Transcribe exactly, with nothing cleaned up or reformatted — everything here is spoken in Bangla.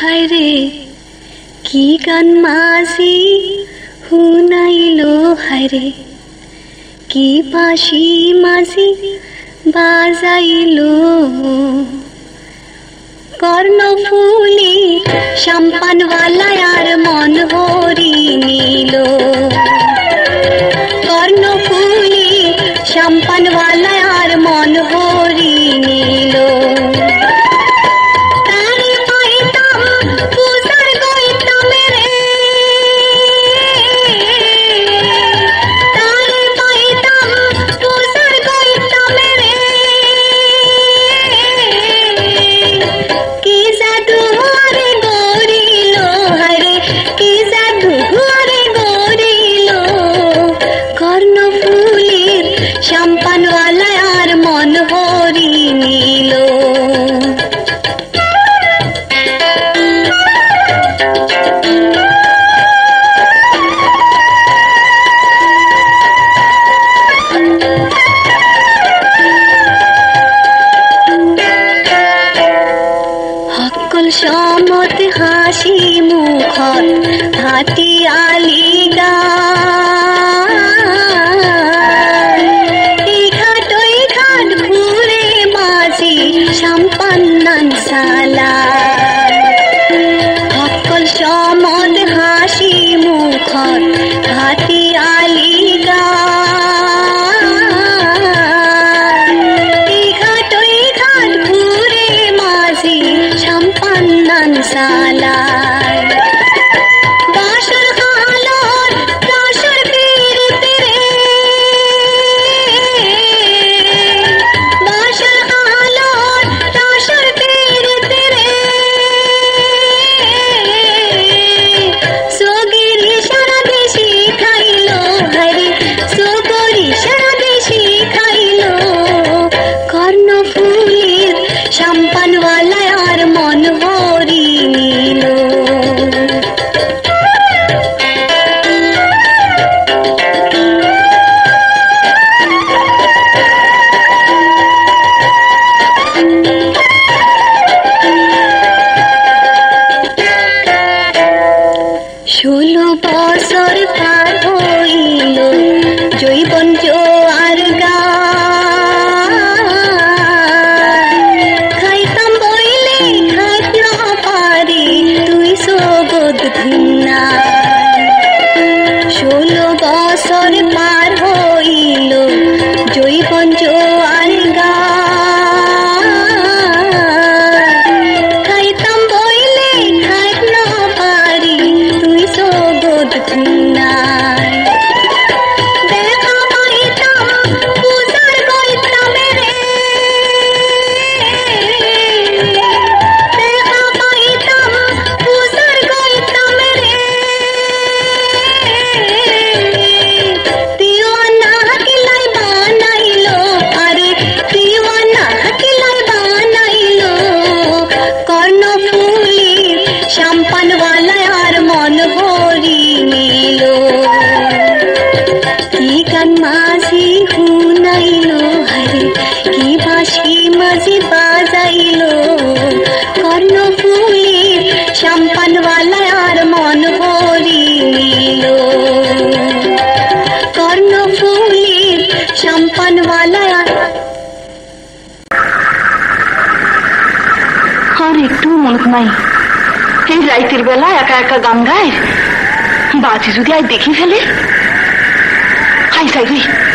হায় রে কি গান মাঝি হুনাইলো হায় রে কি বাঁশি মাঝি বাজাইলো কর্ণফুলি সম্পানওয়ালা আর মন ভরি নিল কর্ণফুলি সম্পানওয়ালা আর মন ভরি নিল সমত হাসি মুখত হাতি আলি গান এই ঘাট ওই ঘাট ঘুরে মাঝি সম্পান নানসালা সকল সমত হাসি মুখত হাতি আলি ষোলো বছর পার হইল জৈবন জোয়ার গান খাইতাম বইলে খাইত না পারি তুই সগদ ঘৃণা ষোলো বছর পার হইল জৈবন জোয়ার সম্পান ওয়ালা আর মন ভরি নিল কর্ণফুলির সম্পান ওয়ালা আর একটু মুলুক নাই এই রাইতের বেলা একা একা গান গায় বাজি যদি আয় দেখি ফেলে হাই সাই